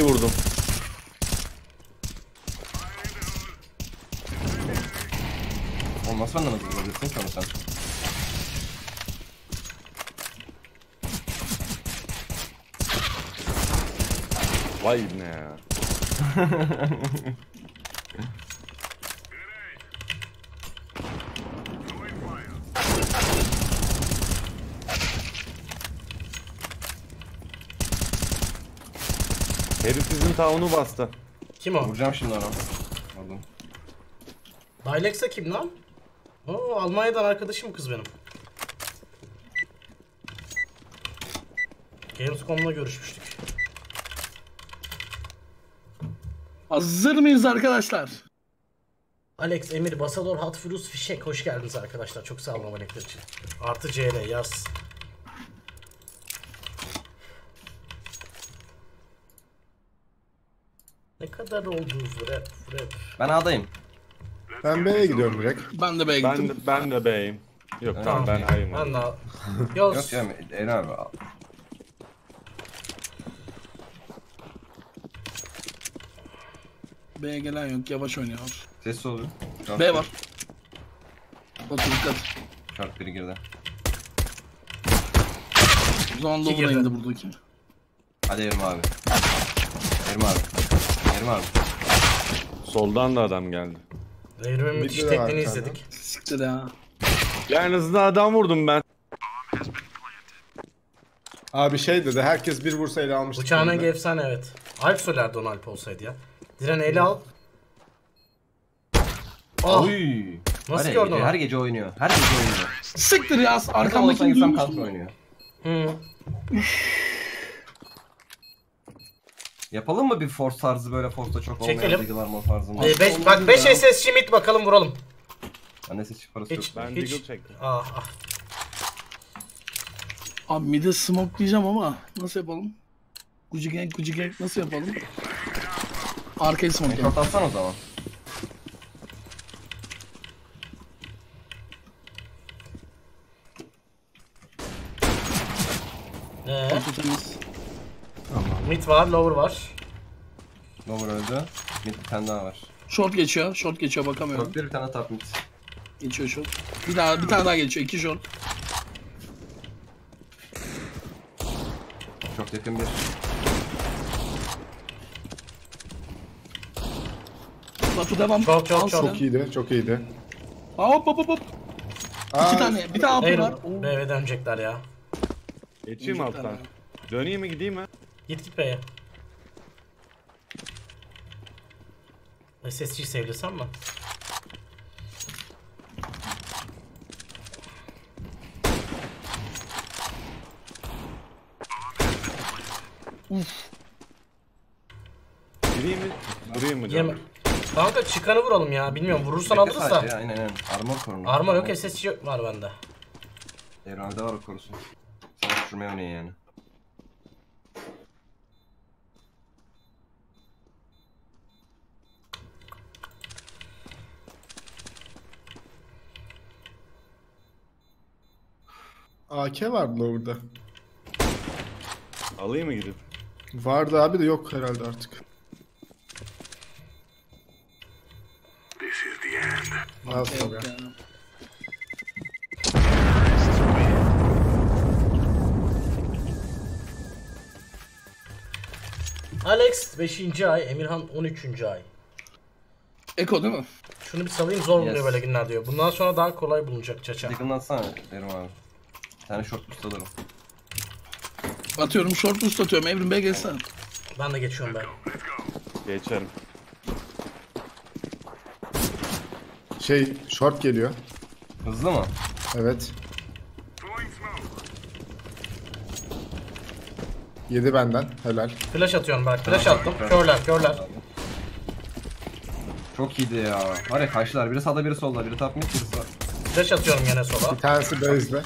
Vurdum. Olmaz benden nasıl vurabilirsin ki onu sen? Vay ne ya. Herif bizim taunu bastı. Kim o? Vuracağım şimdi ona. Aldım. Dilex'a kim lan? Oo, Almanya'dan arkadaşım kız benim. Games.com'la görüşmüştük. Hazır mıyız arkadaşlar? Alex, Emir, Basador, Hatfiruz, Fişek hoş geldiniz arkadaşlar. Çok sağ olun abonekler için. Artı CL yaz. Ne kadar oldu rap, rap? Ben A'dayım. Ben B'ye gidiyorum direkt. Ben de B'ye gittim. Ben de B'yim. Yok tamam ben A'yım. Ben de A'yım. Yok ya en abi A. B'ye gelen yok, yavaş oynuyor. Ses oluyor. B var. Otur dikkat. Şark biri girdi. Zonda buna indi buradaki. Hadi Evrim abi. Evrim abi. Var. Soldan da adam geldi. Evrim'in müthiş tekniğini izledik. Siktir ha. Ya en azından adam vurdum ben. Abi şey dedi, herkes bir vursa ele almıştı. Uçağına efsane evet. Alp söylerdi onu Alp olsaydı ya. Diren ele al. Oh. Oy. Nasıl gördün onu? Her gece oynuyor. Her gece oynuyor. Siktir ya. Arkamdaki insan kalkıp oynuyor. Hı. Yapalım mı bir force tarzı böyle force'da çok olmayan digilar mı tarzında? Bak 5 SS Schmidt bakalım vuralım. Anne seçip parası hiç, yok. Ben digil çektim. Ah. Abi mid'e smoke diyeceğim ama nasıl yapalım? Gucci gang nasıl yapalım? Arkaya smoke yap. Atarsan o zaman. Mid var, lower var. Lower öldü. Mid bir tane daha var. Short geçiyor bakamıyorum. Short bir tane top mid. Geçiyor short. Bir tane daha geçiyor. 2 short. Çok yakın bir. Batu devam. Çok iyiydi, çok iyiydi. Hop. 2 tane, bir tane AP var. B'ye dönecekler ya. Geçeyim alttan. Döneyim mi gideyim mi? Git B'ye. SSC'yi sevlesem mi? Gireyim mi canım? Kanka çıkanı vuralım ya, bilmiyorum vurursan alırız da. Aynen. Armor korunu. Armor yok, SSC yok var bende. Herhalde var o korusu. Sen düşürmeye oynayın yani. AK var burada orada. Alayım mı gidip? Vardı abi de yok herhalde artık. This is the end. Nasıl ya? Alex 5. ay, Emirhan 13. ay. Eko değil mi? Şunu bir salayım zor buluyor böyle günler diyor. Bundan sonra daha kolay bulunacak çaça. Yakınlatsana derim abi. Bir tane short boost alırım. Atıyorum short boost atıyorum. Evrim Bey geçsene. Ben de geçiyorum ben. Geçerim. Short geliyor. Hızlı mı? Evet. 7 benden. Helal. Flash atıyorum Berk. Flash attım. Körler. Çok iyiydi ya. Var ya karşılar. Biri sağda biri solda. Biri tapmış biri sağda. Flash atıyorum yine sola. Bir tanesi base'de.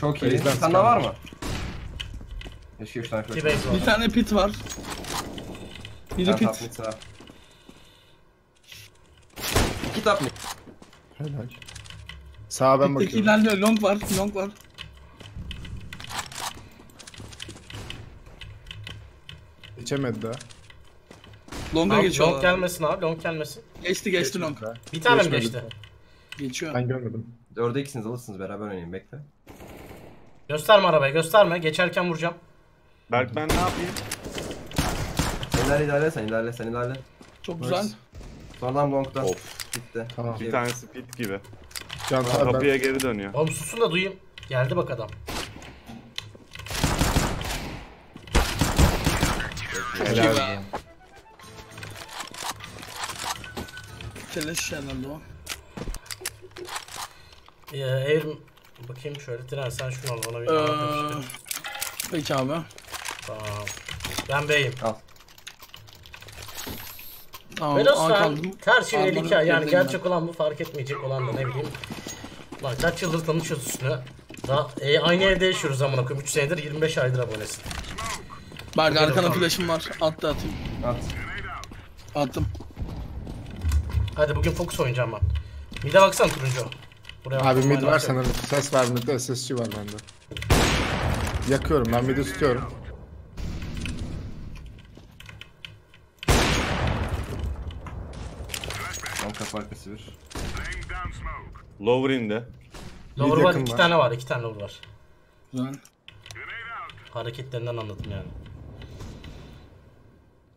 Çok iyi. Sende var mı? Bir tane pit var. Biri pit. İki tap mı? Helal. Sağa ben bakıyorum. İlerliyor. Long var. Geçemedi daha. Longa geçiyor. Long gelmesin abi, long gelmesin. Geçti long. Bir tane mi geçti? Geçiyor. Ben görmedim. 4'e 2'siniz alırsınız, beraber oynayın, bekle. Gösterme arabayı, gösterme. Geçerken vuracağım. Berk ben ne yapayım? İlerle. Çok nice. Güzel. Sonradan long'dan. Bitti. Tamam. Bir tane speed gibi. Can kapıya geri dönüyor. Oğlum susun da duyayım. Geldi bak adam. Helal. Keleş yanında o. Evrim bakayım şöyle, Direncan şunu al bana bir arkadaşlar. Peki abi. Tamam. Ben beyim. Al. Tamam, Velos'tan karşı yönelik hikaye, yani gerçek olan bu, fark etmeyecek olan da ne bileyim. Lan kaç yıldır tanışıyoruz üstüne. Daha aynı evde yaşıyoruz amına koyayım. 3 senedir 25 aydır abonesin. Berk arkana flash'ım var. At da atayım. At. Attım. Hadi bugün fokus oynayacağım ben. Mid'e baksan turuncu. Buraya abi bak, mid var sana, ses var mid'de, SSC var bende. Yakıyorum ben, mid'i tutuyorum. Kapı arkası bir. Lower indi. Lower var, 2 tane var, 2 tane lower var. Lan. Hareketlerinden anladım yani.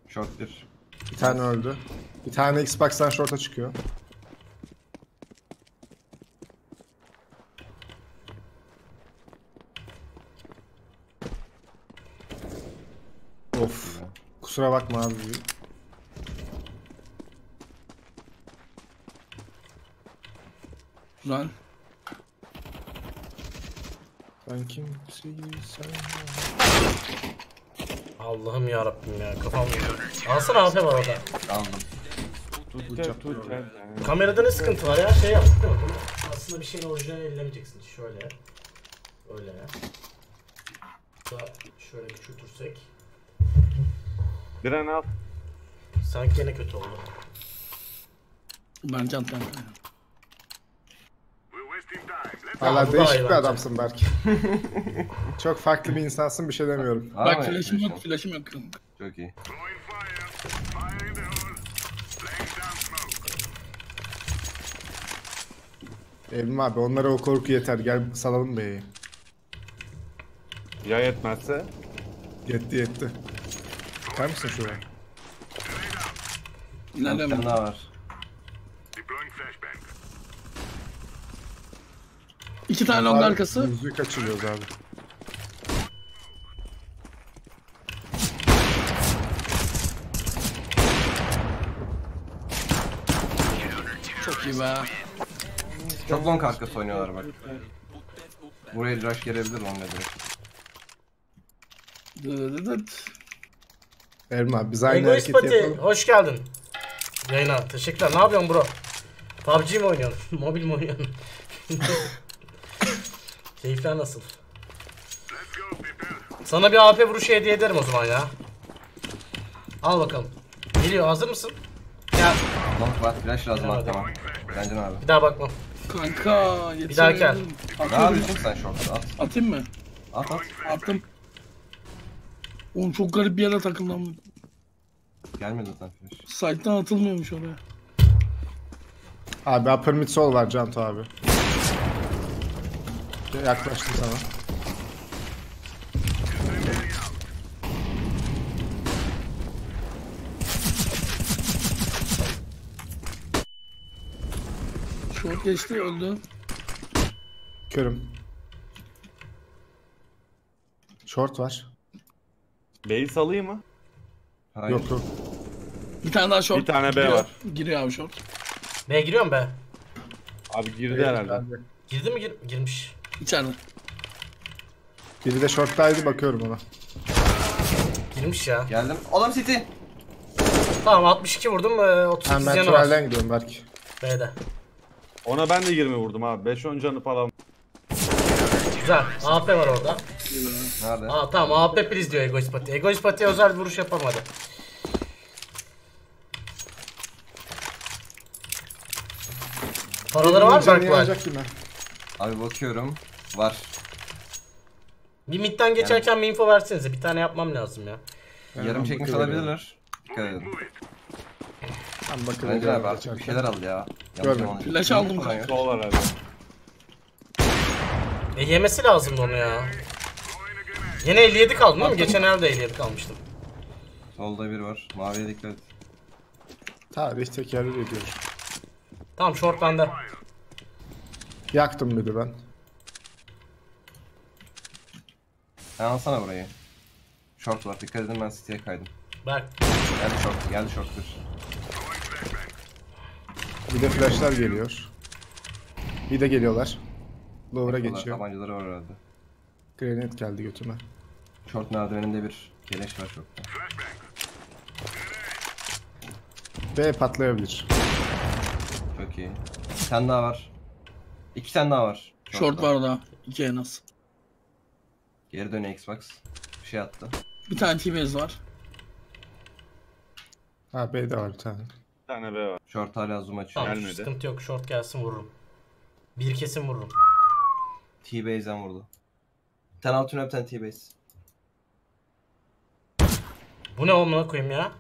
Short bir. Bir tane öldü. Bir tane Xbox'tan short'a çıkıyor. Of. Kusura bakma abi. Lan. Sen kimsin sen? Allah'ım ya Rabbim ya, kafam gidiyor. Alsana AP var orada. Aldım. Tut. Kamerada ne sıkıntı var ya? Şey yaptık değil mi? Aslında bir şeyin orijinalini ellemeyeceksin. Şöyle. Öyle. Daha şöyle küçültürsek. Bir an al. Sanki yine kötü oldu. Bence atlan. Valla değişik bir adamsın Berk. Çok farklı bir insansın, bir şey demiyorum. Bak flash'ım yok. Çok iyi. Evrim abi onlara o korku yeter, gel salalım beyi. Ya yetmezse? Yetti. Bakar mısın şuraya? İnanıyorum. Ne var? 2 tane long arkası. Yüzüğü kaçırıyoruz abi. Çok iyi be. Çok long arkası oynuyorlar bak. Buraya rush gelebilir long nedir? Erman abi biz aynı hareket yapalım. Hoş geldin. Yayına teşekkürler. Ne yapıyorsun bro? PUBG mi oynuyorsun? Mobil mi oynuyorsun? Keyifler nasıl? Sana bir AP vuruşu hediye ederim o zaman ya. Al bakalım. Geliyor, hazır mısın? Gel. Bak flash lazım atlamam. Bence abi. Bir daha bakmam. Kanka yeter. Bir daha gel. Ne yapıyorsun sen şortları, at. Atayım mı? At. Attım. Oğlum çok garip bir yere takıldım. Gelmedi zaten flash. Site'dan atılmıyormuş oraya. Abi upper mid sol var Canto abi. Yaklaştım sana. Short geçti, öldü. Körüm. Short var. Base alayım mı? Hayır. Yok. Bir tane daha short. Bir tane B giriyor. Var. Giriyor abi short. B'ye giriyor mu be? Abi girdi herhalde. Abi. Girdi mi? Girmiş. İçeride. Biri de short'taydı, bakıyorum ona. Girmiş ya. Geldim. Adam City. Tamam 62 vurdum, 38 yanı var. Ben B'den gidiyorum belki. B'de. Ona ben de 20 vurdum abi. 5-10 canı falan. Güzel. AP var orada. Nerede? Aa tamam, AP please diyor Egoist Pati. Egoist Pati'ye özel vuruş yapamadı. Paraları var mı? Bak var. Abi bakıyorum. Var. Bir mid'den geçerken bir info versenize. Bir tane yapmam lazım ya. Yarım çekmiş olabilirler. Dikkat edin. Ben bakıyorum. Hayır abi artık bir şeyler al ya. Görmedim. Flash aldım kanka. Sol herhalde. Yemesi lazımdı onu ya. Yine 57 kaldım değil mi? Geçen evde 57 kalmıştım. Solda bir var. Maviye dikkat et. Tarih tekerrür ediyor. Tamam short bende. Yaktım dedi ben. Sen alsana burayı. Short var. Dikkat edin ben city'ye kaydım. Berk. Geldi short. Geldi short'tur. Bir de flashlar geliyor. Bir de geliyorlar. Lower'a geçiyor. Tabancaları var herhalde. Granit geldi götüme. Short merdiveninde bir geleş var short'ta. Ve patlayabilir. Çok iyi. Bir tane daha var. İki tane daha var. Short var daha. İki en az. Geri dönüyor Xbox. Bir şey attı. Bir tane T-Base var. Ha B de var bir tane. Bir tane B var. Short hala zoom açıyor. Tamam, sıkıntı yok. Short gelsin vururum. Bir kesin vururum. T-Base'den vurdu. Bir tane altın öp, bir tane T-Base. Bu ne oğlum, ne koyayım ya?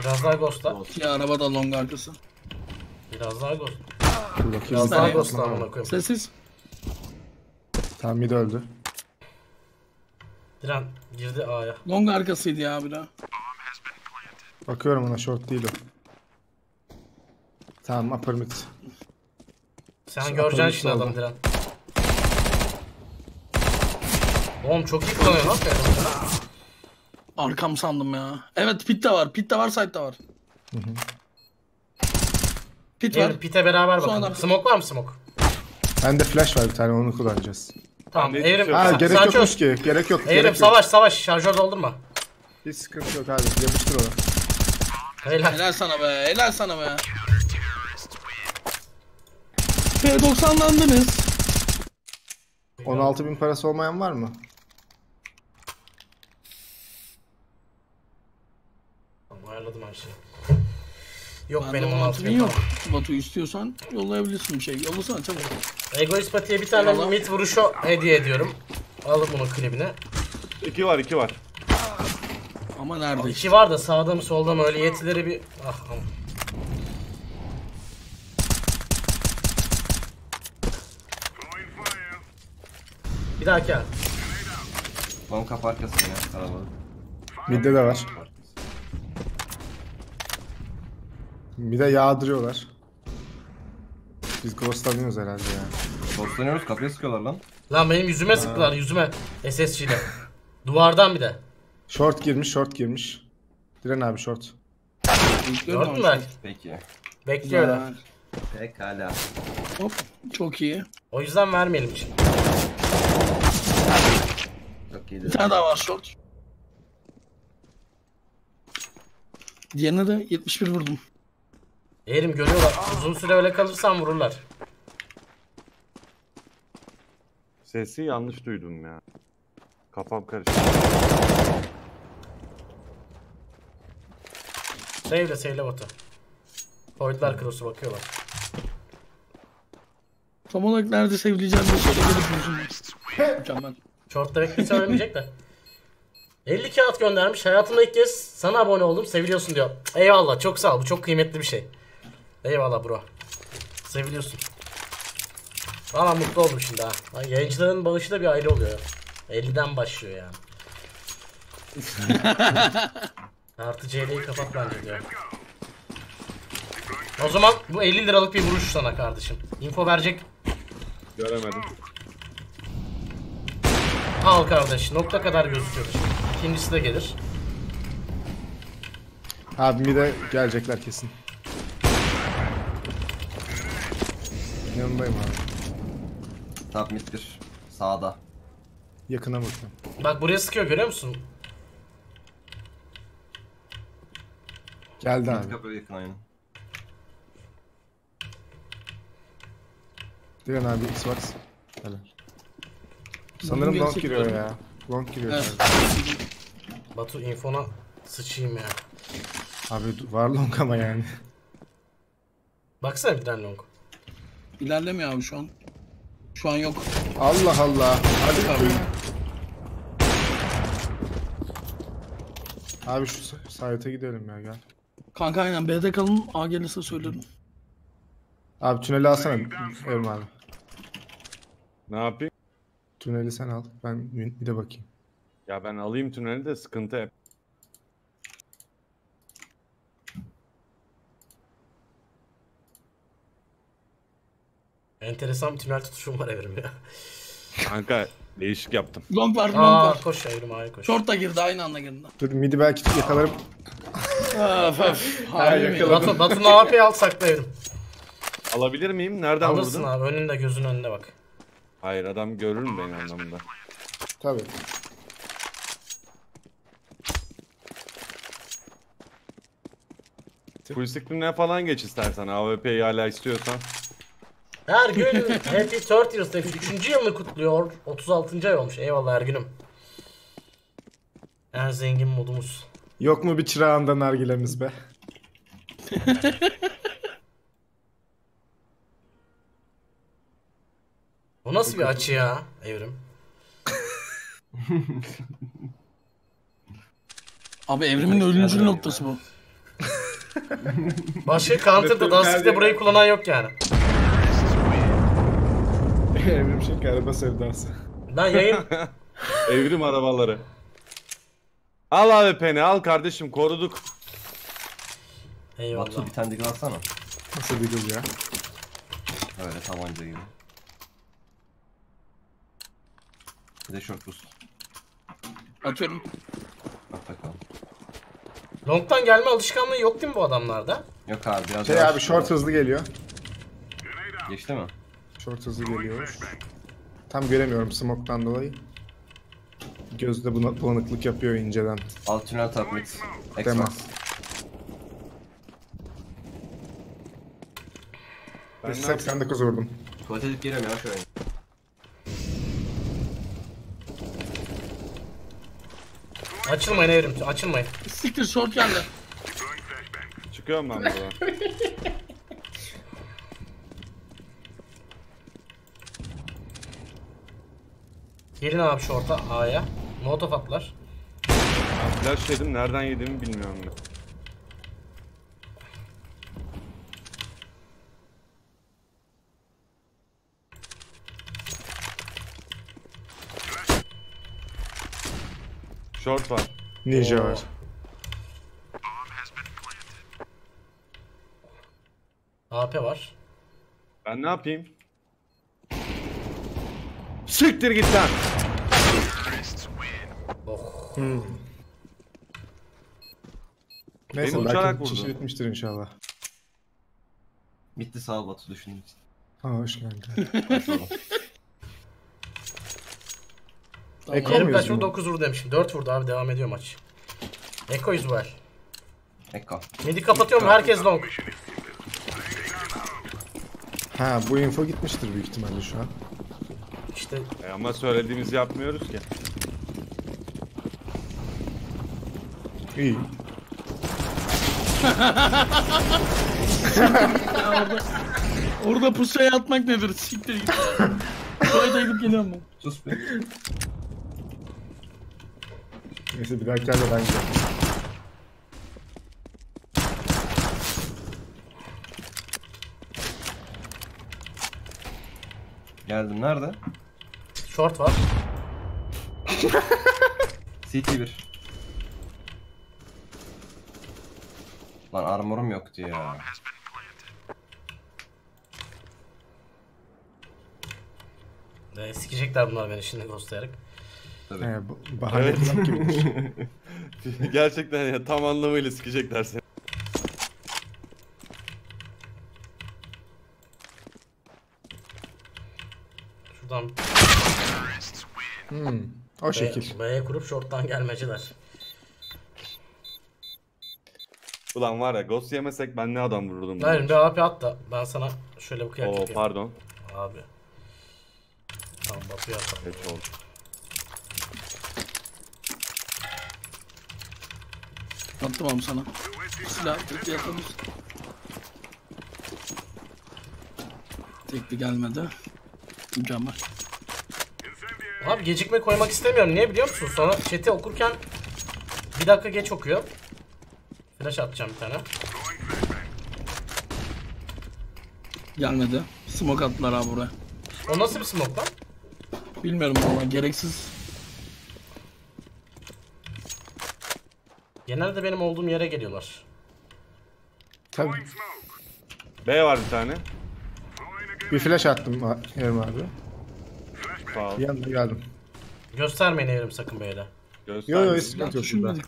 Biraz daha ghostlar. Ya araba da long arkası. Biraz daha ghost. Biraz daha ghostlar buna koyayım. Sessiz. Tam mid öldü. Diren girdi A'ya. Long arkasıydı ya bir daha. Bakıyorum ona, short değil o. Tamam upper mid. Sen göreceksin şimdi adam Diren. Oğlum çok iyi kullanıyor lan. Arkam sandım ya. Evet pit de var. Pit de var, site de var. Hı hı. Pit var. Pit'e beraber bakalım. Smoke var mı smoke? Bende flash var bir tane, onu kullanacağız. Tamam Evrim. Ha gerek yok ki. Gerek yok. Evrim savaş savaş. Şarjör doldurma. Hiç sıkıntı yok abi. Yapıştır onu. Helal. Helal sana be. Helal sana be. P90'landınız. 16.000 parası olmayan var mı? Ayarladım her şeyi. Yok ben benim 16.000 yok. Batu istiyorsan yollayabilirsin bir şey. Yollasana çabuk. Egoist Pati'ye bir tane mid vuruşu hediye ediyorum. Alalım bunu klibine. 2 var, 2 var. Ama nerede? 2 var da sağda mı solda mı öyle yetileri bir... Ah aman. Bir dahaki abi. Long kapı arkasın ya arabanın. Midde de var. Bir de yağdırıyorlar. Biz ghostlanıyoruz herhalde ya. Ghostlanıyoruz, kapıya sıkıyorlar lan. Lan benim yüzüme sıktılar, yüzüme. SSC'yle. Duvardan bir de. Short girmiş, short girmiş. Diren abi short. Gördün mü? Peki. Bekliyorlar. Pekala. Hop, çok iyi. O yüzden vermeyelim şimdi. Çok iyi. Bir tane daha var short. Diğerine de 71 vurdum. Eğrim görüyorlar. Uzun süre öyle kalırsan vururlar. Sesi yanlış duydum ya. Kafam karıştı. Save'le save'le Batu. Koydular cross'u, bakıyorlar. Tam olarak nerede save'leyeceğim diye şöyle gelip mükemmel. Short'ta bekleyin ölmeyecek de. 50 kağıt göndermiş. Hayatımda ilk kez sana abone oldum. Seviliyorsun diyor. Eyvallah, çok sağ ol. Bu çok kıymetli bir şey. Eyvallah bro. Seviliyorsun. Valla mutlu oldum şimdi ha. Yayıncıların bağışı da bir aile oluyor ya. 50'den başlıyor yani. Artı CL'yi kapat bence diyor. O zaman bu 50 liralık bir vuruş sana kardeşim. Info verecek. Göremedim. Al kardeş. Nokta kadar gözüküyor. İkincisi de gelir. Abi bir de gelecekler kesin. Yanındayım abi. Top mid'dir. Sağda. Yakına bakıyorum. Bak buraya sıkıyor, görüyor musun? Geldi abi. Kapıya yakın aynı. Diren abi Xbox. Helal. Sanırım long giriyor ya. Long giriyor. Evet. Batu infona sıçayım ya. Abi var long ama yani. Baksana bir tane long. İlerlemiyor abi şu an. Şu an yok. Allah Allah. Hadi abi. Abi şu site'e gidelim ya, gel. Kanka aynen B'de kalın, A gelirse söylerim. Abi tüneli alsana Evrim abi. Ne yapayım? Tüneli sen al, ben bir de bakayım. Ya ben alayım tüneli de sıkıntı hep. Enteresan bir tünel tutuşum var Evrim ya. Kanka değişik yaptım. Long var, long var. Koş Evrim abi, koş. Short da girdi, aynı anda girdi. Dur midi belki yakalarım. Öf öf. Batın AWP'yi al, sakla Evrim. Alabilir miyim? Nereden vurdun? Alırsın abi, önünde, gözünün önünde bak. Hayır, adam görür mü beni anlamında? Tabii. Full screen'e falan geç istersen, AWP'yi hala istiyorsan. Her gün Happy 30 Years 3. yılını kutluyor, 36. ay olmuş. Eyvallah Ergün'üm. En zengin modumuz. Yok mu bir çırağında nargilemiz be? Bu nasıl bir açı ya Evrim? Abi Evrim'in ölümcül noktası bu. Başka counter'da dansızda burayı kullanan yok yani. Evrim şirk araba sevdası. Lan yayın. Evrim arabaları. Al abi peni, al kardeşim, koruduk. Eyvallah. Batu bir tane digil alsana. Nasıl digil ya? Öyle tabanca gibi. Bir de short boost. Atıyorum. At bakalım. Long'tan gelme alışkanlığı yok değil mi bu adamlarda? Yok abi, biraz şey abi short hızlı geliyor. Geçti mi? Short hızlı geliyor. Tam göremiyorum smoke'tan dolayı. Gözde buna bulanıklık yapıyor inceden. Alt tünel tablet. Temas. Ben 89 vurdum. Tuvalet edip giremiyor ya şöyle. Açılmayın Evrim, açılmayın. Siktir, short geldi. Çıkıyorum ben buradan. Gelin abi short'a, A'ya. Molotov atlar. Flash yedim, nereden yediğimi bilmiyorum ben. Short var. Ninja var. AP var. Ben ne yapayım? Siktir git sen. Oh. Neyse, belki çişi bitmiştir inşallah. Bitti, sağ ol Batu düşündüğün için. Ha, hoş geldin. Eko kaç vurdu? 9 vurdu demişim. 4 vurdu abi, devam ediyor maç. Eko 100 var. Eko. Midi kapatıyorum, herkes long. Ha, bu info gitmiştir büyük ihtimalle şu an. İşte. Ama söylediğimizi yapmıyoruz ki. İyi. Orada pusuya atmak nedir? Siktir git. Oraya da gidip geliyorum ben. Sus be. Neyse, bir dakika ben gidiyorum. Geldim, nerede? Short var. CT1. Lan armorum yoktu ya. Sikecekler bunlar beni şimdi ghostlayarak. Tabii. Bahane etmek gibi. Gerçekten ya, tam anlamıyla sikecekler seni. Şuradan. O şekil. B'ye kurup short'tan gelmeciler. Ulan var ya, ghost yemesek ben ne adam vururdum. Hayır, bir AP at da ben sana şöyle bir kıyafet yapayım. Oo pardon. Abi. Tamam, Batu'ya atalım. Geç oldu. Attım abi sana. Silah tekli yapalım. Tekli gelmedi. Can var. Abi gecikme koymak istemiyorum. Niye biliyor musun? Sonra chat'i okurken Bir dakika geç okuyor. Flash atacağım bir tane. Gelmedi. Smoke attılar abi buraya. O nasıl bir smoke lan? Bilmiyorum ama gereksiz. Genelde benim olduğum yere geliyorlar. Tabii. B var bir tane. Bir flash attım Evrim abi. Bir anda geldim. Göstermeyin Evrim sakın B'yle. Göstermeyin. Yo sıkıntı yok şurada.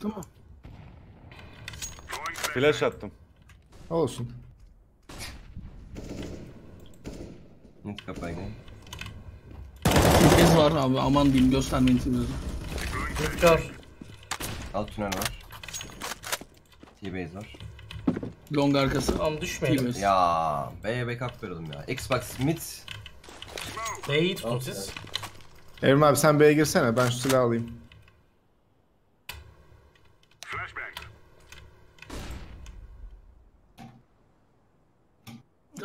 Flash attım. Olsun. Kapayın. Tez var abi aman diyeyim göstermeyin tezinizi. Kör. Alt tünel var. T-base var. Long arkası. Tamam düşmeyelim. Ya B'ye backup verelim ya. Xbox mid. B'yi tutun siz. Evrim abi sen B'ye girsene ben şu silahı alayım.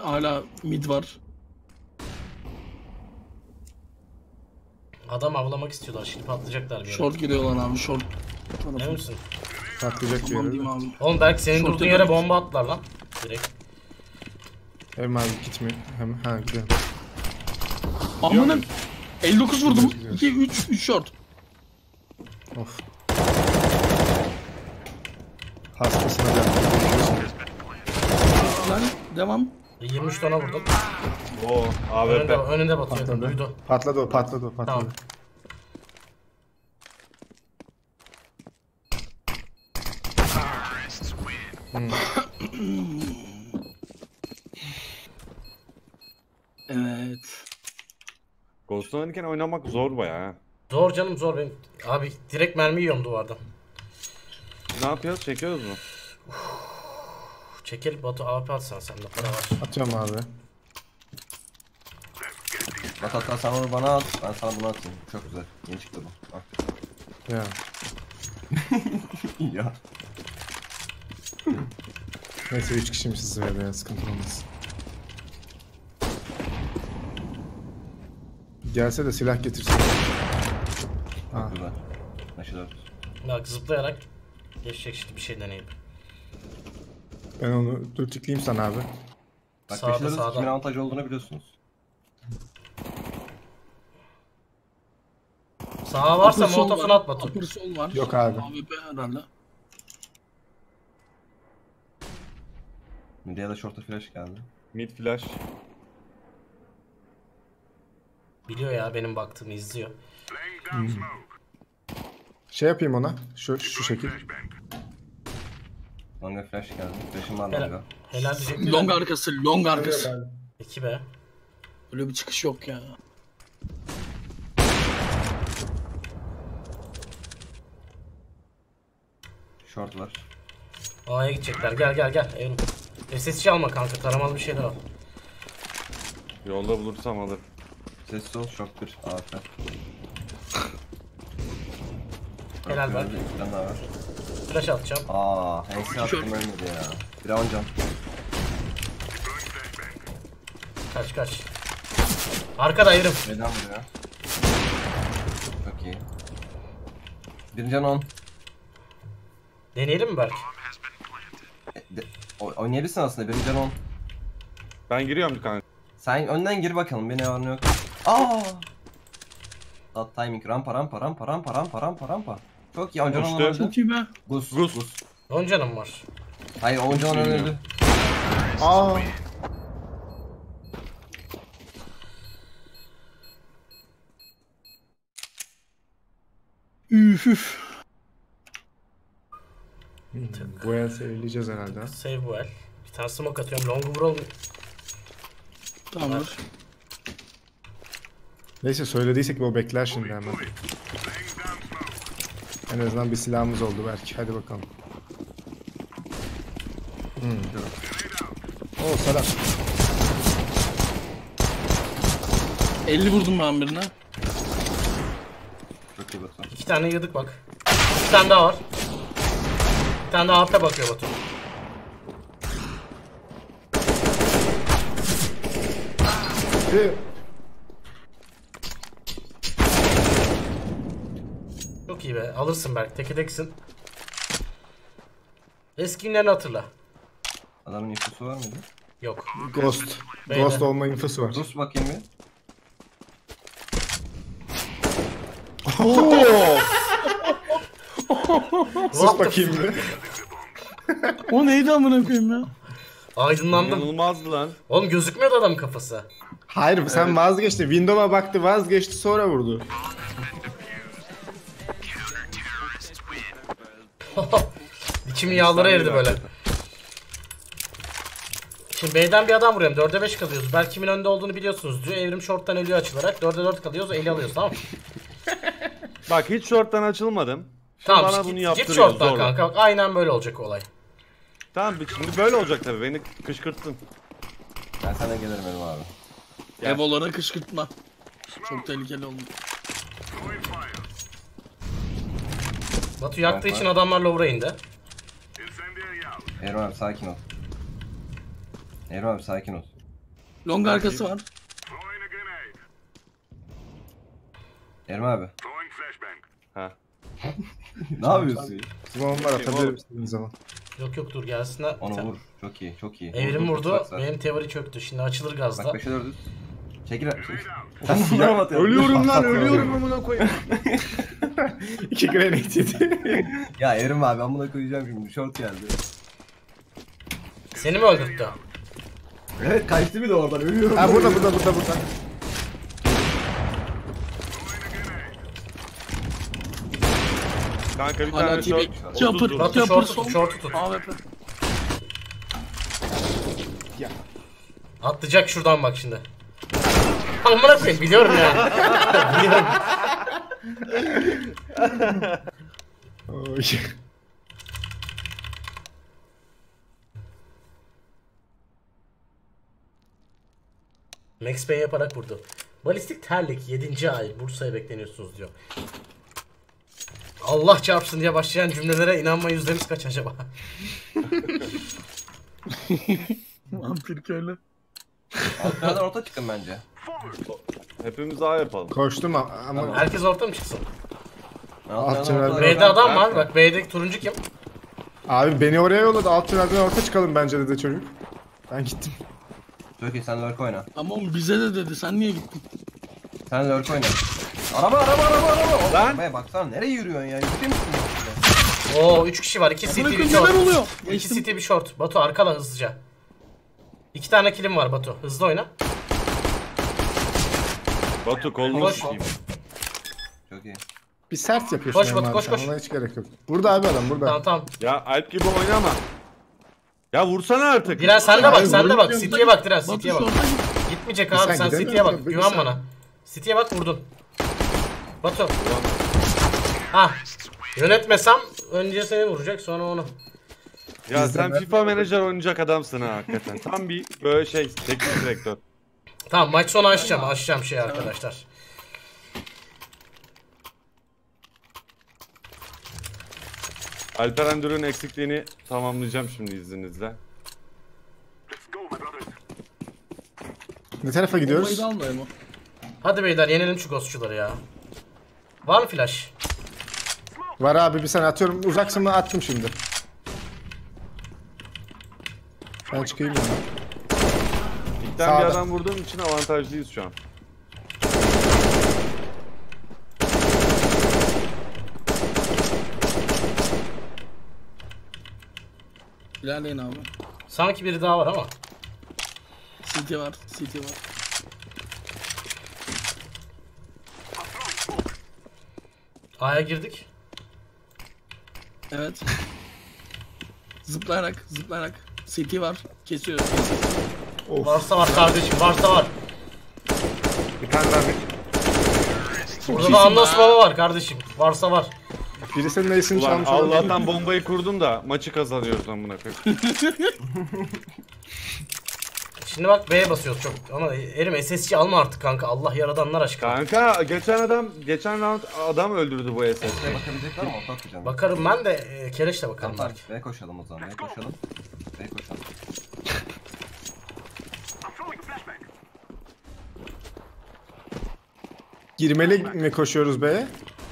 Hala mid var. Adam avlamak istiyorlar şimdi patlayacaklar bir yere. Short giriyorlar abi short. Ne misin? Patlayacak tamam diyorum abi. Oğlum belki senin short durduğun yere bomba atlar lan. Direkt. Evrim abi gitmeyin. Hemen ha gidelim. Amanın 59 vurdum. 2-3 short. Of. Hastasına devam. Devam. 23 tane vurdum. Oo, AWP. Önünde batıyor. Patladı. Patladı. Tamam. Evet. Ghost oynarken oynamak zor bayağı. Zor canım zor benim. Abi direkt mermi yiyorum duvardan. Ne yapıyoruz? Çekiyoruz mu? Çekil Batu AP atsan sende para var. Atıyorum abi. Bak hatta sen onu bana at, ben sana bunu atayım. Çok güzel, yeni çıktı bu. Bak. Ya. Ya. Neyse 3 kişimişiz böyle ya, sıkıntı olmaz. Gelse de silah getirsin. Çok güzel. Neşe bak zıplayarak geçecek şimdi bir şey deneyip. Ben onu dürtükleyeyim sana abi. Bak sağda. Kimin avantaj olduğunu biliyorsunuz. Sağa varsa molotofunu atma. Upper sol var. Yok abi. AWP herhalde. Mid'e ya da short'a flash geldi. Mid flash. Biliyor ya benim baktığımı izliyor. Şey yapayım ona. Şu şekil. Longa flash geldi. Flash'ım var longa. Helal diyecektim. Longa arkası, longa arkası. 2 be. Öyle bir çıkış yok ya. Short var. A'ya gidecekler. Gel. SSC alma kanka. Taramalı bir şeyler al. Yolda bulursam alır. SSC ol. Short 1. AFK. Helal var. Bir tane daha var. Flash atacağım. Aaa hensi attım ölmedi ya. Brown can. Kaç. Arkada ayırım. Neden vuruyor? Çok iyi. Direncan 10. Deneyelim mi Berk? Oynayabilirsin aslında Direncan 10. Ben giriyorum kanka. Sen önden gir bakalım beni anı yok. Aaa. That timing rampa. Çok iyi, Oncan'ın öldü. Çok iyi be. Gus. Oncan'ın var. Hayır, Oncan'ın öldü. Aaa. Üf. Bu el sevileceğiz herhalde. Save bu el. Bir tane smoke atıyorum, long'u vuralım. Tamam. Neyse söylediysek o bekler şimdi hemen. En azından bir silahımız oldu belki. Hadi bakalım. Oo salak. 50 vurdum ben birine. İki tane yedik bak. Bir tane daha var. Bir tane daha altta bakıyor Batu. Çok iyi be. Alırsın Berk. Teki teksin. Eski günlerini hatırla. Adamın infosu var mıydı? Yok. Ghost. Beyler. Ghost olma infosu var. Ghost bakayım bir. Ghost bakayım bir. O neydi amına koyayım ya? Aydınlandım. İnanılmazdı lan. Oğlum gözükmüyordu adam kafası. Hayır evet. Sen vazgeçti. Windows'a baktı vazgeçti sonra vurdu. İçim yağlara erdi böyle. Şimdi B'den bir adam vuruyorum. 4'e 5 kalıyoruz. Berk kimin önde olduğunu biliyorsunuz diyor. Evrim short'tan ölüyor açılarak. 4'e 4 kalıyoruz. Eli alıyoruz tamam mı? Bak hiç short'tan açılmadım. Tamam bana bunu git short'tan kanka. Bak, aynen böyle olacak olay. Tamam şimdi böyle olacak tabii. Beni kışkırttın. Ben sana gelirim Evrim abi. Evolara kışkırtma. Çok tehlikeli oldu. Batu yaktığı için adamlar lower'a indi. Evrim abi sakin ol. Evrim abi sakin ol. Long arkası var. Evrim abi. Ha. Ne yapıyorsun? Longar atabilir misin zaman? Yok yok dur gelsin. Onu vur. Çok iyi çok iyi. Evrim vurdu. Benim teori çöktü. Şimdi açılır gazda. Bak 5'e 4'üz. Çekil. Ölüyorum lan ölüyorum amına koyayım. 2 grenade yedi. Ya Evrim abi amına koyacağım şimdi. Short geldi. Seni mi öldürttü? Evet kaçtı bir de oradan ölüyorum. Ha burada. Kanka bir tane short. Jumper short tut. Ya. Atlayacak şuradan bak şimdi. Amına koyayım biliyorum ya. Biliyorum. Max Bey yaparak vurdu. Balistik terlik 7. ay Bursa'ya bekleniyorsunuz diyor. Allah çarpsın diye başlayan cümlelere inanma yüzdemiz kaç acaba? Vampir köylü. Arkadan orta çıkın bence. Hepimiz A yapalım. Koştum ama. Herkes orta mı çıksın? Alt tünelden. B'de adam var bak B'deki turuncu kim? Abi beni oraya yolladı alt tünelden orta çıkalım bence dedi çocuk. Ben gittim. Çok iyi sen lurk oyna. Ama bize de dedi sen niye gittin? Sen lurk oyna. Araba. Lan. Arabaya baksana nereye yürüyorsun ya? Yürüyor musun? Oo 3 kişi var 2 CT bir short. 2 CT bir short. Batu arkala hızlıca. 2 tane kilim var Batu. Hızlı oyna. Batu kolunu sikeyim. Çok iyi. Bir sert yapıyorsun. Koş Batu koş. Ona hiç gerek yok. Burada abi adam burada. Tamam. Ya Alp gibi oynama. Ya vursana artık. Diren sen de bak sen de bak. City'ye bak Diren City'ye bak. Gitmeyecek abi sen City'ye bak. Güven bana. City'ye bak vurdun. Batu. Ha. Yönetmesem önce seni vuracak sonra onu. Ya sen FIFA menajer oynayacak adamsın ha hakikaten. Tam bir böyle şey teknik direktör. Tamam maç sonu açacağım şey arkadaşlar. Alperen Dür'ün eksikliğini tamamlayacağım şimdi izninizle. Ne tarafa gidiyoruz? Hadi beyler yenelim şu ghostçuları ya. Var mı flash? Var abi bir saniye atıyorum. Uzaksın mı attım şimdi. Ben çıkayım ya. İlkten bir adam vurduğum için avantajlıyız şu an. İlerleyin abi. Sanki biri daha var ama. City var. A'ya girdik. Evet. Zıplayarak. City var. Kesiyoruz. Of. Varsa var kardeşim, varsa var. Bir tane daha bir. Burada da Andos baba var kardeşim. Varsa var. Birisinin neyisini çalmış olabilir. Allah'tan bombayı kurdun da maçı kazanıyoruz lan buna. Şimdi bak B'ye basıyoruz çok. Ama Evrim SSC alma artık kanka. Allah yaradanlar aşkına. Kanka geçen round adam öldürdü bu SSC. Bakabilecekler mi? Orta atacağım. Bakarım ben de kereçle bakarım. Tamam, B'ye koşalım o zaman. B'ye koşalım. Girmeli mi koşuyoruz B'ye?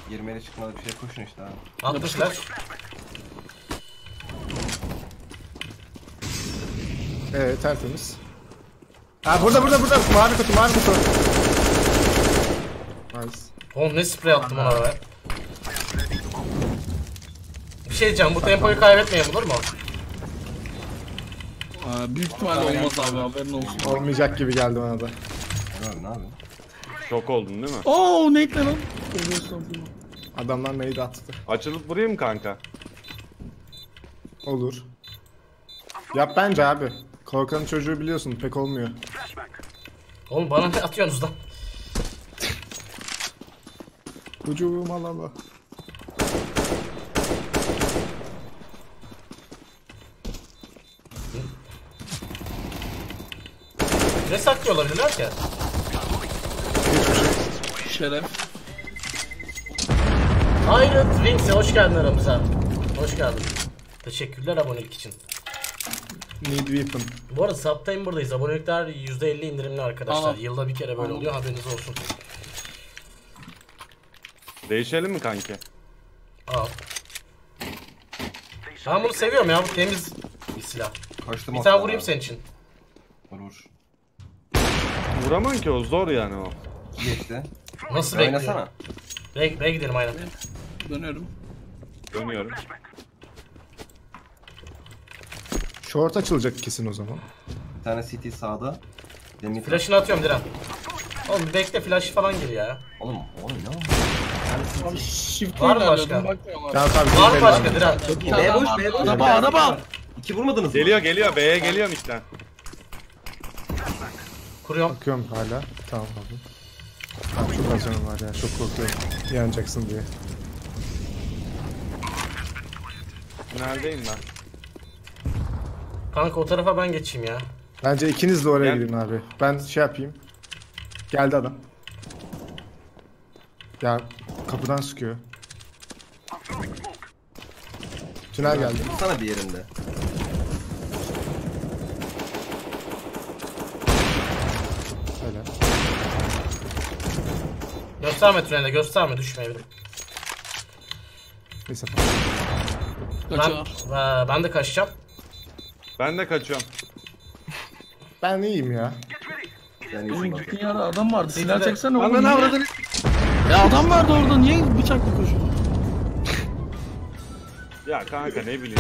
Girmeli çıkmalı bir şey koşun işte abi. Atmışlar. Evet, tertemiz. Ha, burada. Mavi kutu. Nice. Oğlum ne sprey attım ona be. Bir şey diyeceğim, bu tempoyu kaybetmeyelim olur mu? Büyük ihtimalle olmaz abi, haberin olsun. Olmayacak gibi geldi bana da. Ne abi? Şok oldun değil mi? Ooo neyle lan? Adamlar neydi attı. Açılıp buraya mı kanka? Olur. Yap bence abi. Korkan çocuğu biliyorsun pek olmuyor. Oğlum bana ne atıyorsunuz lan? Kucuğum alala. Ne saklıyorlar ilerken? Şeref. Ayrıt Rings'e hoş geldin aramıza. Hoş geldin. Teşekkürler abonelik için. Need weapon. Bu arada Sub'tayım buradayız. Abonelikler %50 indirimli arkadaşlar. Aa. Yılda bir kere böyle oluyor, haberiniz olsun. Değişelim mi kanki? Al. Ben bunu seviyorum ya, bu temiz bir silah. Kaçtım bir tane vurayım senin için. Vurur. Vuramam ki o, zor yani o. Geçti. Nasıl bekliyor? B'ye gidelim aynen. Dönüyorum. Short açılacak kesin o zaman. Bir tane CT sağda. Flash'ını atıyorum Diren. Oğlum bir bekle, flash falan gir ya. Oğlum ne oldu? Var mı başka? Var başka Diren. B boş. Ana bak. 2 vurmadınız mı? Geliyor. B'ye geliyorum işte. Kuruyorum. Bakıyorum hala. Tamam abi. Tamam, çok az canım var ya. Çok korkuyorum. Yanacaksın diye. Neredeyim ben? Kanka o tarafa ben geçeyim ya. Bence ikiniz de oraya gidin abi. Ben şey yapayım. Geldi adam. Ya kapıdan sıkıyor. Tünel geldi. Sana bir yerinde. Öyle. Gösterme tünelde, gösterme, düşmeyebilirim. Neyse. Ben de kaçacağım. Ben de kaçıyorum. Ben iyiyim ya. Oğlum gittin ya, adam vardı. Silah çeksene oğlum. Bana ne avradın? Ya adam vardı orada, niye bıçakla koşuyorsun? Ya kanka ne bileyim.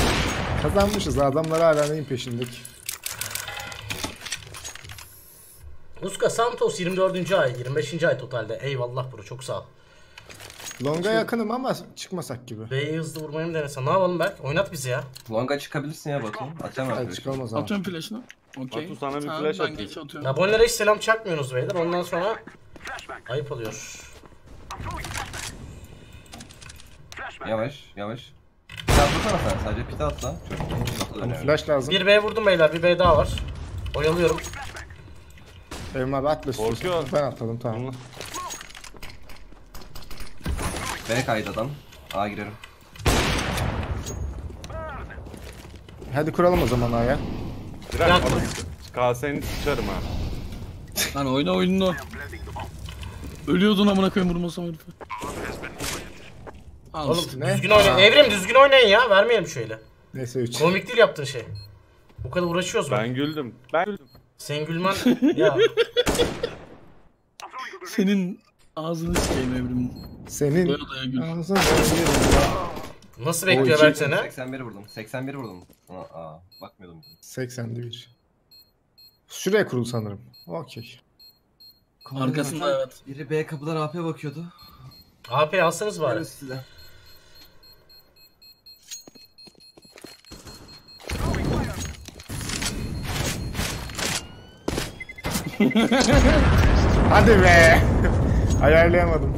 Kazanmışız, adamlar hala neyin peşindik. Uska Santos 24. ay, 25. ay totalde. Eyvallah bro, çok sağ ol. Longa yakınım ama çıkmasak gibi. B'yi hızlı vurmayı mı denesen? Ne yapalım Berk? Oynat bizi ya. Longa çıkabilirsin ya bakayım. Atamam. Çıkamaz abi. Atıyorum flash'ını. Okey. Batu sana bir flash atayım. Abonelere hiç selam çakmıyorsunuz beyler. Ondan sonra ayıp oluyor. Yavaş. Pita atlasana sen. Sadece pita atla. Hani flash lazım. Bir B vurdum beyler. Bir B daha var. Oyalıyorum. Evrim abi atlasın. Ben atladım tamam. B kaydı adam. A'ya girerim. Hadi kuralım o zaman A'ya. Biraz kaseni sıçarım ha. Lan oyna oyununu. Ölüyordun amına koyayım vurmasam herife. Oğlum ne? Düzgün oynayın. Evrim düzgün oynayın ya. Vermeyelim şöyle. Neyse 3. Komik değil yaptığın şey. Bu kadar uğraşıyoruz mu? Ben güldüm. Sen gülmen ya. Senin ağzını sikeyim Evrim. Senin ağzını sikeyim. Nasıl bekliyor Berk seni? 81 vurdum. Aa, bakmıyordum. 81. Şuraya kurul sanırım. Okey. Arkasında evet. Biri B kapıdan AP'ye bakıyordu. AP'ye alsanız bari. Size. Hadi be. Ayarlayamadım.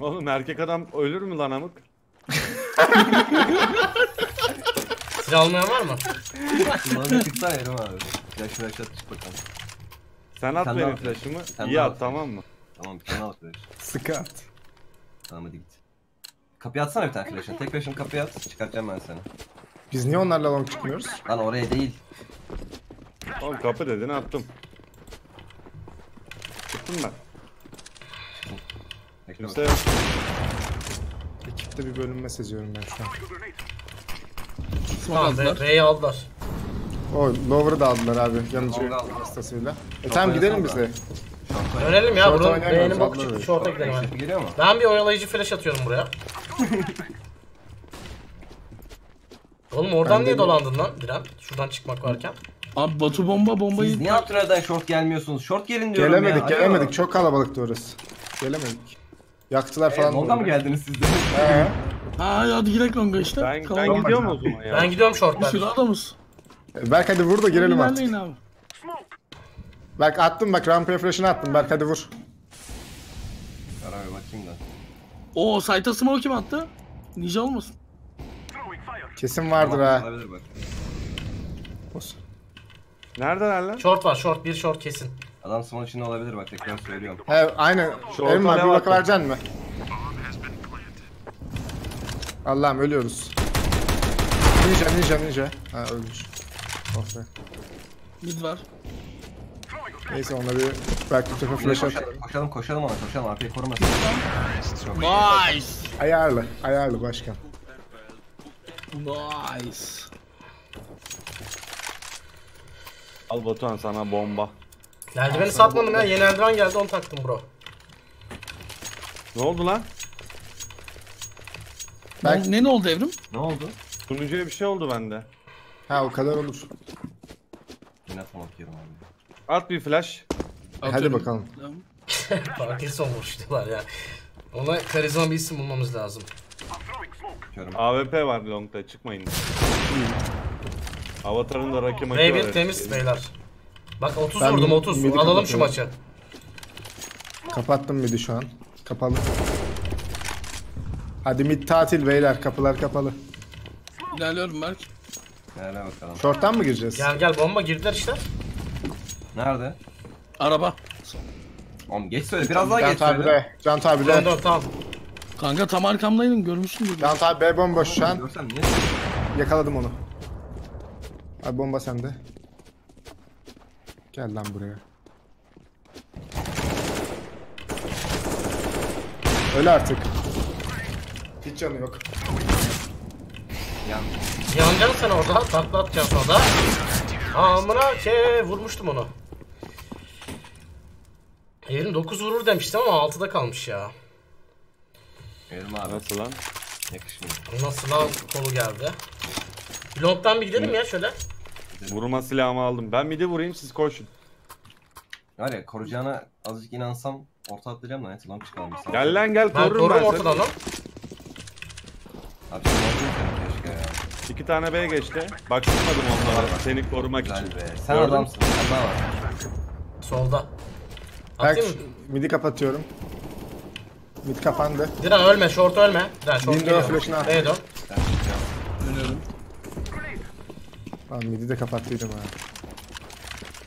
Oğlum erkek adam ölür mü lan amık? Silah almayan var mı? Bana çıksa yerim abi. Flash'ı aşağı çık bakalım. Sen at benim flash'ımı. İyi at, tamam mı? Tamam bir tane at flash. Sıkı at. Tamam hadi git. Kapıya atsana bir tane flash'ını. Tek flash'ını kapıya at. Çıkartacağım ben seni. Biz niye onlarla long çıkmıyoruz? Lan oraya değil. Oğlum kapı dediğini attım. Çıktım ben. Kimse yok. Ekipte bir bölünme seziyorum ben şu an. Tamam B'yi aldılar. O lower'ı da aldılar abi yanıcı hastasıyla. Tamam gidelim biz de. Dönelim ya bunun beğeni boku çıktı, şorta gidelim abi. Ben bir oyalayıcı flash atıyorum buraya. Oğlum oradan ben niye dolandın lan Diren? Şuradan çıkmak varken. Abi Batu bombayı... Siz niye Atra'dan short gelmiyorsunuz? Short gelin diyorum gelemedik, ya. Gelemedik. Çok kalabalıktı orası. Gelemedik. Yaktılar falan. Oradan mı geldiniz siz de? Hadi girelim kanka işte. Ben gidiyorum o zaman ya. Ben gidiyorum short'tan. Şurada adamız. Berk hadi vur da girelim artık. Berk attım bak rampaya flash'ını attım. Berk hadi vur. Karar bakayım da. Oo site'a smoke kim attı? Ninja olmasın. Kesin vardır ha. Nereden lan? Short var, short bir short kesin. Adam smoke içinde olabilir bak tekrar söylüyorum. He aynen. Evrim abi bir baka vereceksin mi? Allah'ım ölüyoruz. Ninja. Ha ölmüş. Oh be. Mid var. Neyse ona bir belki bir tarafa flash atalım. Koşalım ona koşalım AP'yi korumasın. Nice. Ayarlı başkan. Nice. Al Batuhan sana bomba. Eldiveni satmadım ya, yeni eldiven geldi onu taktım bro. Ne oldu lan? Ben... Ne oldu Evrim? Ne oldu? Sunucuya bir şey oldu bende. Ha o kadar olur. Yine falan bakıyorum abi. At bir flash. Hadi bakalım. Parkinson olmuştular ya. Ona karizma bir isim bulmamız lazım. AWP var long'da çıkmayın. Avatar'ın da rakip maçı var. Temiz beyler. Bak 30 ben vurdum 30. Alalım şu maçı. Kapattım midi şu an. Kapalı. Hadi mid tatil beyler. Kapılar kapalı. İlerliyorum Berk. Gel bakalım. Short'tan mı gireceğiz? Gel bomba girdiler işte. Nerede? Araba. Oğlum geç söyle biraz daha geç söyle. Can tabi de. Tamam. Kanka tam arkamdaydın görmüşsün. Can tabi B bomba şu an. Yakaladım onu. Abi bomba sende. Gel lan buraya. Öl artık. Hiç canı yok. Yanacaksın sen orada, takla atacaksın orada. Amına ke vurmuştum onu. Evrim 9 vurur demiştim ama 6'da kalmış ya. Evrim abi nasıl lan? Yakışmıyor. Nasıl lan kolu geldi. Long'dan bir gidelim ya şöyle. Vurma silahımı aldım. Ben midi vurayım siz koşun. Var ya koruyacağına azıcık inansam orta atlayacağım da neyse long çıkalım. Gel lan gel korurum ben seni. Ortadan lan. Abi keşke ya. 2 tane B geçti. Bak çıkmadım onlara seni korumak için. Sen adamsın. Sen daha var. Solda. Atayım mı? Midi kapatıyorum. Mid kapandı. Diren ölme short ölme. Diren short geliyor. Neydi o? Dönüyorum. Lan midi de kapattıydım ha.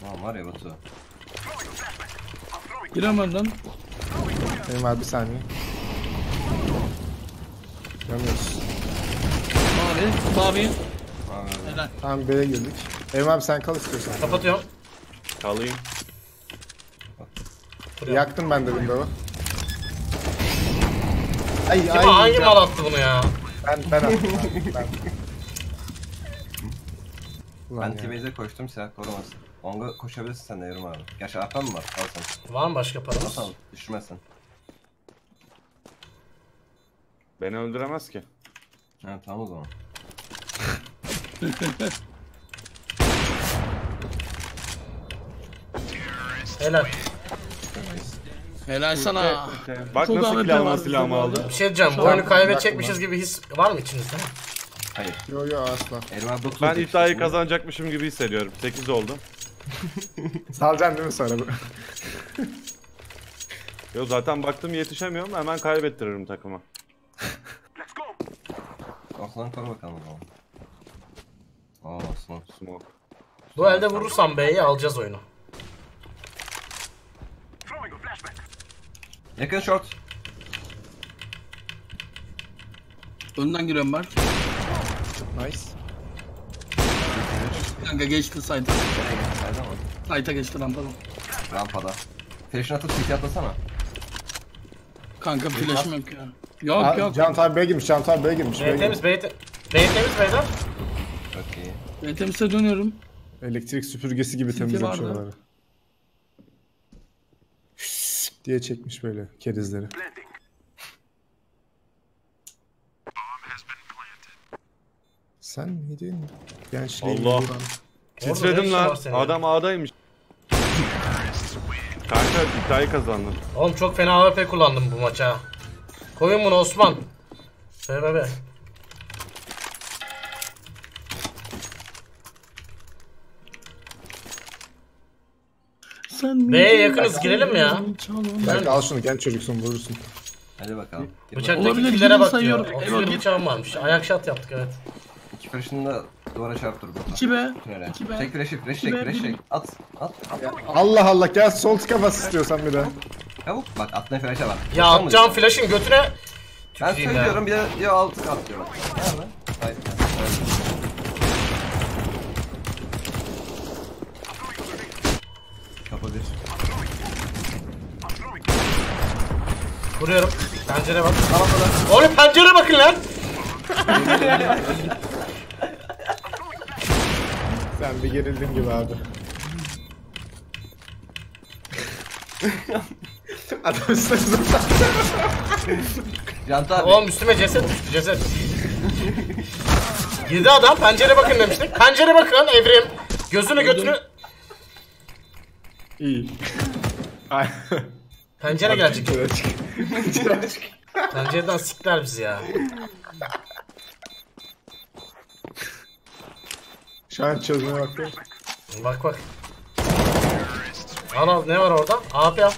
Lan var ya Batu. Giremem lan. Benim abi bir saniye. Görmüyoruz. Mavi. Tamam B'ye girdik. Evrim abi sen kal istiyorsan. Kapatıyorum. Kalayım. Yaktım ben de window'u. Ay, hangi mal attı bunu ya? Ben attım. Ben TB'ye koştum silah korumaz. Onga koşabilirsin sen de Evrim abi. Gerçi AP'm var alsan. Var mı başka paramız? Alsan düşürmezsin. Beni öldüremez ki. Ha tamam o zaman. Helal sana. Bak çok nasıl silahımı aldı. Bir şey diyeceğim bu oyunu kaybedecekmişiz gibi his var mı içinizde? Hayır. Yo asla. Ben iddiayı kazanacakmışım gibi hissediyorum. 8 oldu. Salacaksın değil mi sonra? Yo zaten baktım yetişemiyorum hemen kaybettiririm takıma. Aslan kara bakalım o zaman. Smoke. Bu elde vurursam B'yi alacağız oyunu. Yakın short. Önden giriyorum ben. Nice. Kanka geçti site'a. Site'a geçti rampada. Flash'ını atıp site'e atlasana. Kanka flash'ım yok ya. Yok. Can B'ye girmiş, Can B'ye girmiş. B'ye temiz, B'ye temiz beyler. Okey. B'ye temiz'e dönüyorum. Elektrik süpürgesi gibi temizlemiş onları. Diye çekmiş böyle kerizleri. Sen miydin? Gençliğin Allah. Titredim lan. Adam ağdaymış. Kanka iddiayı kazandım. Oğlum çok fena AWP kullandım bu maça. Koyun bunu Osman. Şöyle B'ye yakınız, girelim mi ya? Belki al şunu, gel çocuksun, vurursun. Hadi bakalım. Bıçaktakilere bak diyor. Olabilir, bıçağım varmış. Ayak şat yaptık, evet. 2 fresh'ını da duvara çarptır burada. 2B. Çek fresh'i, fresh çek. At. Allah Allah, gel sol kafası istiyorsan bir daha. Yavuk bak, atla fresh'e bak. Ya atacağım flash'ın götüne. Ben söylüyorum, bir de ya altı atıyorum. Nerede? Hayır. Kapatır. Vuruyorum. Pencere bak. Oğlum pencere bakın lan. Sen bir gerildin gibi abi. Adam sırtını sattı. Oğlum üstüme ceset düştü, ceset. Girdi adam, pencere bakın demiştik. Pencere bakın lan Evrim. Gözünü götünü. İyi. Pencere gelecek. Pencereden sikler bizi ya. Şu an çözmeye bakıyorum. Bak. Al ne var orada? AP al.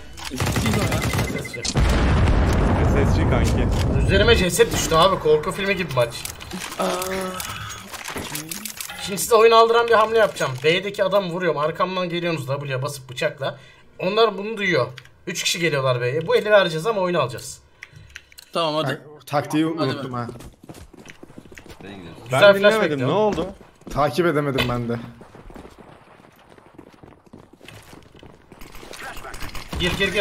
SSC kanki. Üzerime ceset düştü abi, korku filmi gibi maç. Şimdi size oyun aldıran bir hamle yapacağım. B'deki adam vuruyorum, arkamdan geliyorsunuz W'ye basıp bıçakla. Onlar bunu duyuyor. 3 kişi geliyorlar B'ye. Bu eli vereceğiz ama oyunu alacağız. Tamam hadi. Taktiği unuttum ha. Ben dinlemedim, ne oldu? Takip edemedim ben de. Gir.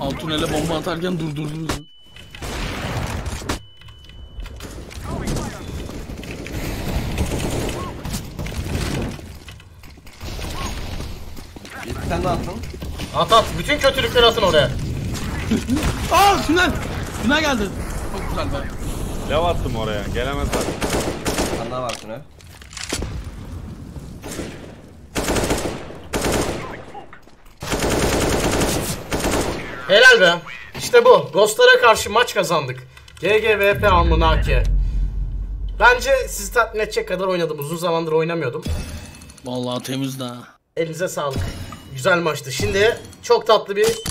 Altunel'e bomba atarken durdurdunuz. Sen de atın. At. Bütün kötülükleri atın oraya. Aa, Tünel! Tünel geldi. Çok güzel be. Lev attım oraya, gelemez bak. Sen daha var Tünel. Helal be. İşte bu. Ghostlara karşı maç kazandık. GGVP Almanaki. Bence sizi tatmin edecek kadar oynadım. Uzun zamandır oynamıyordum. Vallahi temiz daha. Elinize sağlık. Güzel maçtı. Şimdi çok tatlı bir